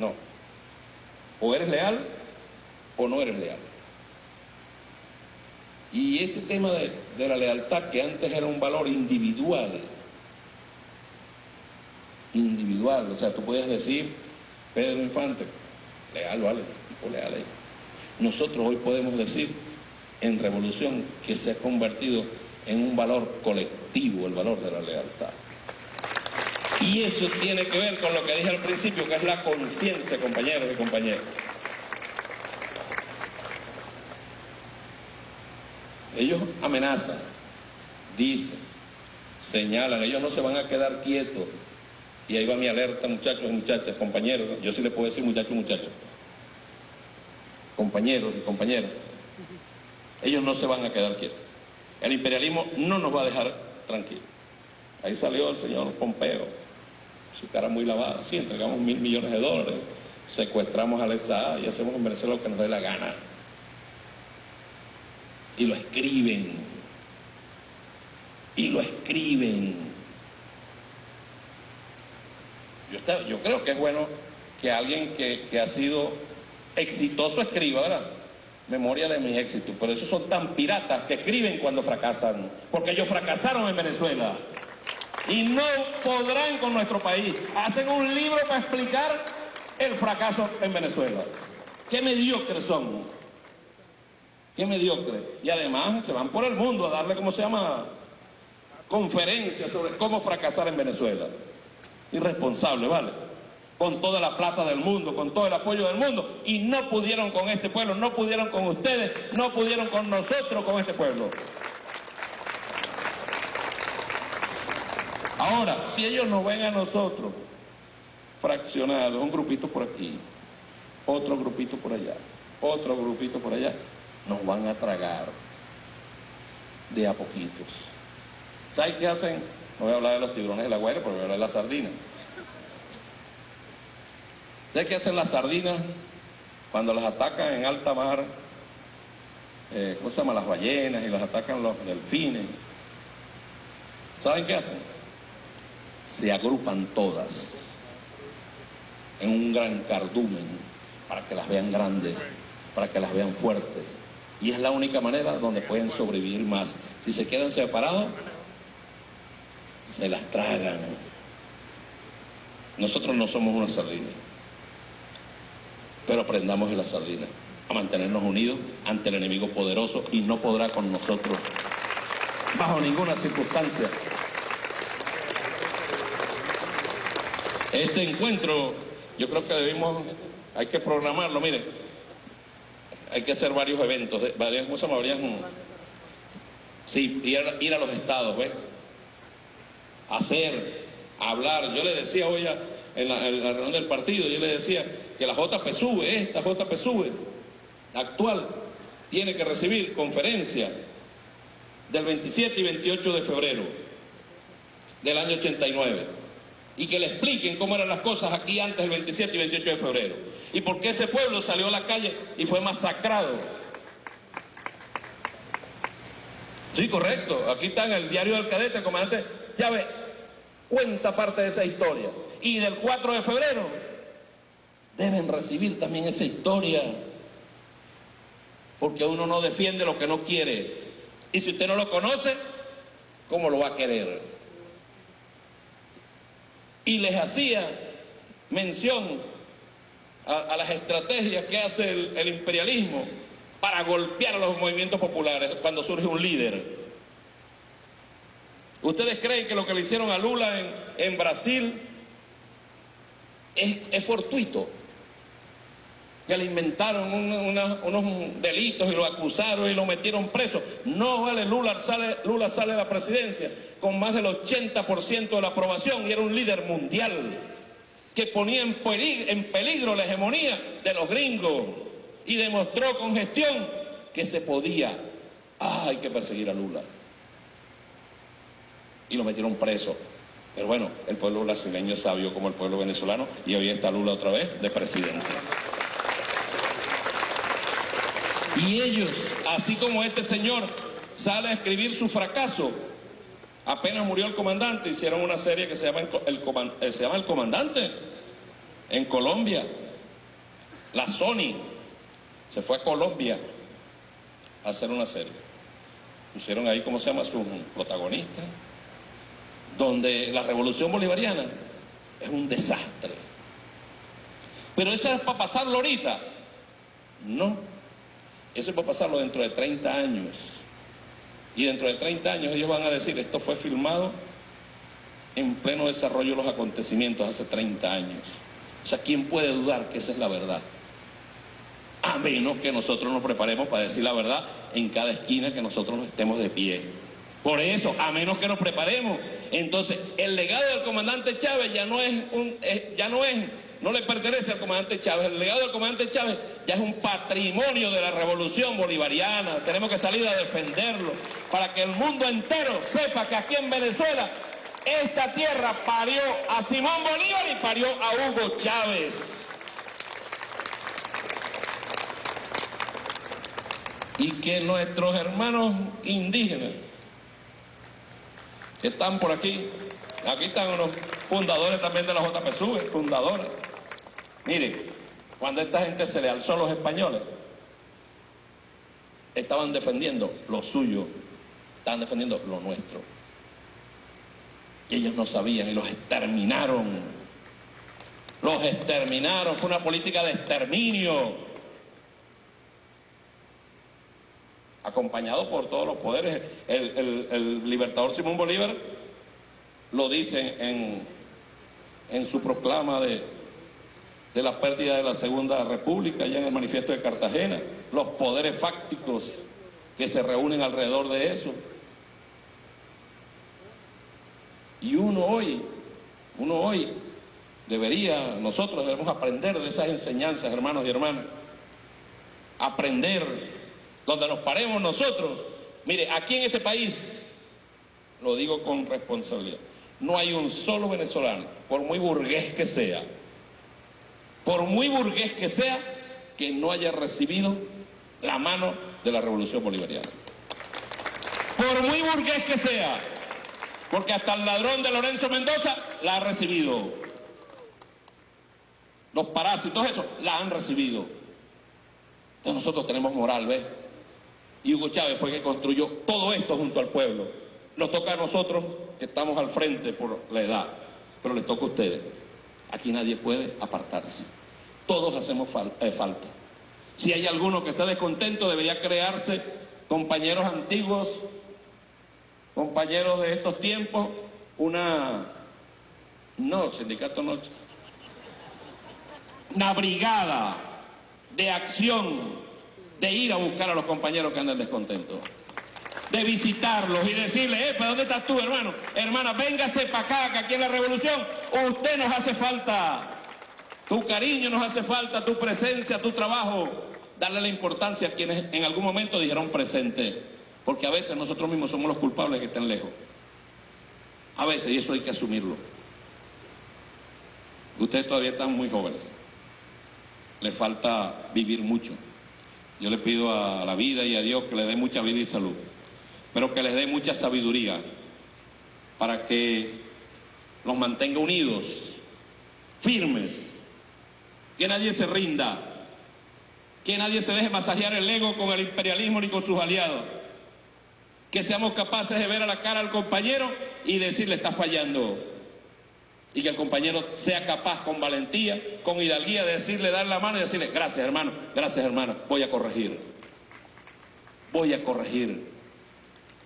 No. O eres leal o no eres leal. Y ese tema de la lealtad, que antes era un valor individual, o sea, tú puedes decir, Pedro Infante, leal, vale, tipo leal ahí. Nosotros hoy podemos decir, en revolución, que se ha convertido en un valor colectivo, el valor de la lealtad. Y eso tiene que ver con lo que dije al principio, que es la conciencia, compañeros y compañeras. Ellos amenazan, dicen, señalan, ellos no se van a quedar quietos. Y ahí va mi alerta, muchachos y muchachas, compañeros. Yo sí les puedo decir muchachos y muchachas. Compañeros y compañeras. Ellos no se van a quedar quietos. El imperialismo no nos va a dejar tranquilos. Ahí salió el señor Pompeo, su cara muy lavada. Sí, entregamos $1.000 millones, secuestramos a la SA y hacemos en Venezuela lo que nos dé la gana. Y lo escriben. Yo creo que es bueno que alguien que ha sido exitoso escriba, ¿verdad? Memoria de mis éxitos. Pero esos son tan piratas que escriben cuando fracasan. Porque ellos fracasaron en Venezuela. Y no podrán con nuestro país. Hacen un libro para explicar el fracaso en Venezuela. ¡Qué mediocres son! ¡Qué mediocres! Y además se van por el mundo a darle, ¿cómo se llama? Conferencias sobre cómo fracasar en Venezuela. Irresponsable, ¿vale? Con toda la plata del mundo, con todo el apoyo del mundo, y no pudieron con este pueblo, no pudieron con ustedes, no pudieron con nosotros, con este pueblo. Ahora, si ellos nos ven a nosotros fraccionados, un grupito por aquí, otro grupito por allá, nos van a tragar de a poquitos. ¿Saben qué hacen? No voy a hablar de los tiburones de la Guaira, pero voy a hablar de las sardinas. ¿Ustedes qué hacen las sardinas cuando las atacan en alta mar? ¿Cómo se llama? Las ballenas, y las atacan los delfines. ¿Saben qué hacen? Se agrupan todas en un gran cardumen para que las vean grandes, para que las vean fuertes. Y es la única manera donde pueden sobrevivir más. Si se quedan separados, se las tragan. Nosotros no somos una sardina, pero aprendamos de la sardina a mantenernos unidos ante el enemigo poderoso, y no podrá con nosotros bajo ninguna circunstancia. Este encuentro yo creo que hay que programarlo. Miren, hay que hacer varios eventos, ¿cómo se llama? Sí, ir a los estados, ¿ves? Hacer, hablar. Yo le decía hoy en la reunión del partido, yo le decía que la JPSUV, esta JPSUV actual, tiene que recibir conferencia del 27 y 28 de febrero del año 89 y que le expliquen cómo eran las cosas aquí antes del 27 y 28 de febrero y por qué ese pueblo salió a la calle y fue masacrado. Sí, correcto, aquí está en el diario del cadete, el comandante Chávez cuenta parte de esa historia, y del 4 de febrero deben recibir también esa historia, porque uno no defiende lo que no quiere, y si usted no lo conoce, ¿cómo lo va a querer? Y les hacía mención a las estrategias que hace el imperialismo para golpear a los movimientos populares cuando surge un líder. ¿Ustedes creen que lo que le hicieron a Lula en Brasil es fortuito? Que le inventaron unos delitos y lo acusaron y lo metieron preso. No vale, Lula sale de la presidencia con más del 80% de la aprobación y era un líder mundial que ponía en peligro la hegemonía de los gringos. Y demostró con gestión que se podía. Ah, hay que perseguir a Lula. Y lo metieron preso. Pero bueno, el pueblo brasileño es sabio como el pueblo venezolano y hoy está Lula otra vez de presidente. Y ellos, así como este señor, sale a escribir su fracaso. Apenas murió el comandante, hicieron una serie que se llama El Comandante en Colombia. La Sony se fue a Colombia a hacer una serie. Pusieron ahí, ¿cómo se llama?, sus protagonistas, donde la revolución bolivariana es un desastre. Pero eso es para pasarlo ahorita. No, eso es para pasarlo dentro de 30 años. Y dentro de 30 años ellos van a decir, esto fue filmado en pleno desarrollo de los acontecimientos hace 30 años. O sea, ¿quién puede dudar que esa es la verdad? A menos que nosotros nos preparemos para decir la verdad en cada esquina que nosotros estemos de pie. Por eso, a menos que nos preparemos. Entonces, el legado del comandante Chávez no le pertenece al comandante Chávez. El legado del comandante Chávez ya es un patrimonio de la revolución bolivariana. Tenemos que salir a defenderlo para que el mundo entero sepa que aquí en Venezuela esta tierra parió a Simón Bolívar y parió a Hugo Chávez. Y que nuestros hermanos indígenas que están por aquí, aquí están unos fundadores también de la JPSUV, fundadores. Miren, cuando esta gente se le alzó a los españoles, estaban defendiendo lo suyo, estaban defendiendo lo nuestro. Y ellos no sabían y los exterminaron. Los exterminaron, fue una política de exterminio, acompañado por todos los poderes. El libertador Simón Bolívar lo dice en su proclama de la pérdida de la Segunda República, allá en el manifiesto de Cartagena, los poderes fácticos que se reúnen alrededor de eso. Y uno hoy debería, nosotros debemos aprender de esas enseñanzas, hermanos y hermanas, aprender. Donde nos paremos nosotros, mire, aquí en este país, lo digo con responsabilidad, no hay un solo venezolano, por muy burgués que sea, que no haya recibido la mano de la revolución bolivariana. Por muy burgués que sea, porque hasta el ladrón de Lorenzo Mendoza la ha recibido. Los parásitos, eso, la han recibido. Entonces nosotros tenemos moral, ¿ves? Y Hugo Chávez fue el que construyó todo esto junto al pueblo. Nos toca a nosotros, que estamos al frente por la edad, pero les toca a ustedes. Aquí nadie puede apartarse. Todos hacemos falta. Si hay alguno que está descontento, debería crearse compañeros antiguos, compañeros de estos tiempos, una brigada de acción de ir a buscar a los compañeros que andan descontentos, de visitarlos y decirles, ¿para dónde estás tú, hermano? Hermana, véngase para acá, que aquí en la revolución usted nos hace falta. Tu cariño nos hace falta, tu presencia, tu trabajo. Darle la importancia a quienes en algún momento dijeron presente, porque a veces nosotros mismos somos los culpables que están lejos. A veces, y eso hay que asumirlo. Ustedes todavía están muy jóvenes. Les falta vivir mucho. Yo le pido a la vida y a Dios que les dé mucha vida y salud, pero que les dé mucha sabiduría para que los mantenga unidos, firmes, que nadie se rinda, que nadie se deje masajear el ego con el imperialismo ni con sus aliados, que seamos capaces de ver a la cara al compañero y decirle está fallando, y que el compañero sea capaz con valentía, con hidalguía, de decirle, dar la mano y decirle gracias hermano, voy a corregir.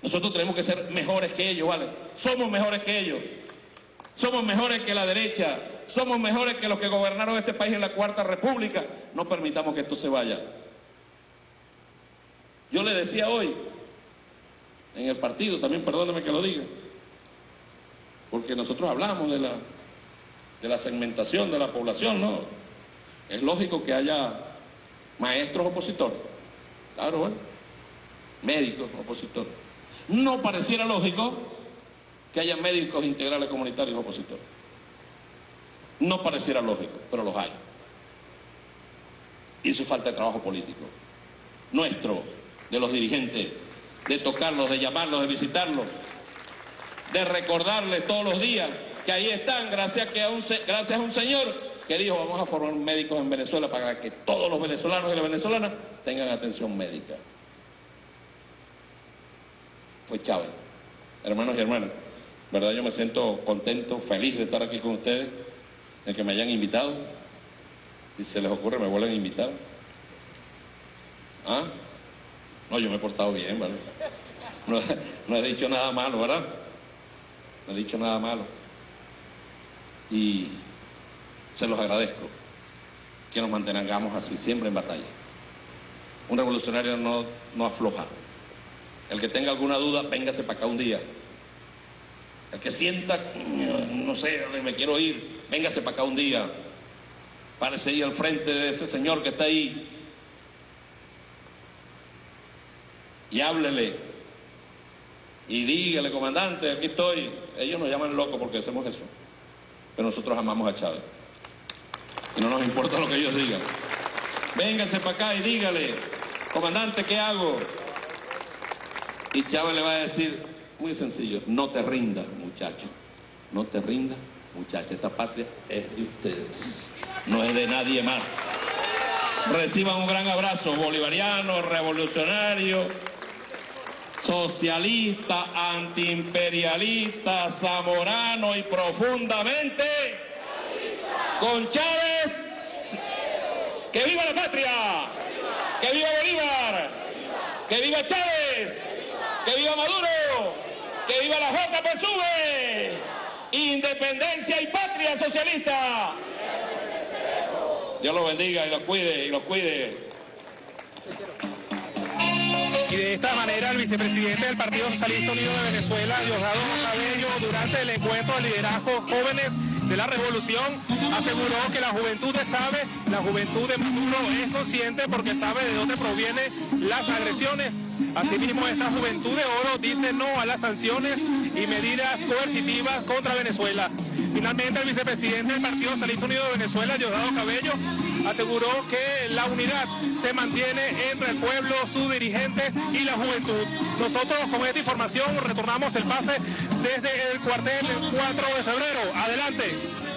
Nosotros tenemos que ser mejores que ellos, ¿vale? Somos mejores que ellos. Somos mejores que la derecha. Somos mejores que los que gobernaron este país en la Cuarta República. No permitamos que esto se vaya. Yo le decía hoy, en el partido, también perdóneme que lo diga, porque nosotros hablamos de la segmentación de la población, ¿no? Es lógico que haya maestros opositores, claro, bueno, médicos opositores. No pareciera lógico que haya médicos integrales comunitarios opositores. No pareciera lógico, pero los hay. Y eso es falta de trabajo político. Nuestro, de los dirigentes, de tocarlos, de llamarlos, de visitarlos, de recordarles todos los días que ahí están, gracias a un señor que dijo, vamos a formar médicos en Venezuela para que todos los venezolanos y las venezolanas tengan atención médica. Fue Chávez. Hermanos y hermanas, verdad, yo me siento contento, feliz de estar aquí con ustedes, de que me hayan invitado. Si se les ocurre, me vuelven a invitar. ¿Ah? No, yo me he portado bien, ¿verdad? No he dicho nada malo, ¿verdad? No he dicho nada malo. Y se los agradezco que nos mantengamos así, siempre en batalla. Un revolucionario no afloja. El que tenga alguna duda, véngase para acá un día. El que sienta, no sé, me quiero ir, véngase para acá un día. Párese ahí al frente de ese señor que está ahí. Y háblele. Y dígale, comandante, aquí estoy. Ellos nos llaman locos porque hacemos eso. Pero nosotros amamos a Chávez. Y no nos importa lo que ellos digan. Véngase para acá y dígale, comandante, ¿qué hago? Y Chávez le va a decir, muy sencillo, no te rindas, muchacho. No te rindas, muchacho. Esta patria es de ustedes, no es de nadie más. Reciban un gran abrazo, bolivariano, revolucionario, socialista, antiimperialista, zamorano y profundamente con Chávez. ¡Que viva la patria! ¡Que viva Bolívar! ¡Que viva Chávez! ¡Que viva Maduro! ¡Que viva la JPSUV! ¡Independencia y patria socialista! Dios los bendiga y los cuide, Y de esta manera el vicepresidente del Partido Socialista Unido de Venezuela, Diosdado Cabello, durante el encuentro de liderazgo jóvenes de la revolución, aseguró que la juventud de Chávez, la juventud de Maduro es consciente porque sabe de dónde provienen las agresiones. Asimismo, esta juventud de oro dice no a las sanciones y medidas coercitivas contra Venezuela. Finalmente, el vicepresidente del Partido Socialista Unido de Venezuela, Diosdado Cabello, aseguró que la unidad se mantiene entre el pueblo, sus dirigentes y la juventud. Nosotros, con esta información, retornamos el pase desde el cuartel 4 de febrero. Adelante.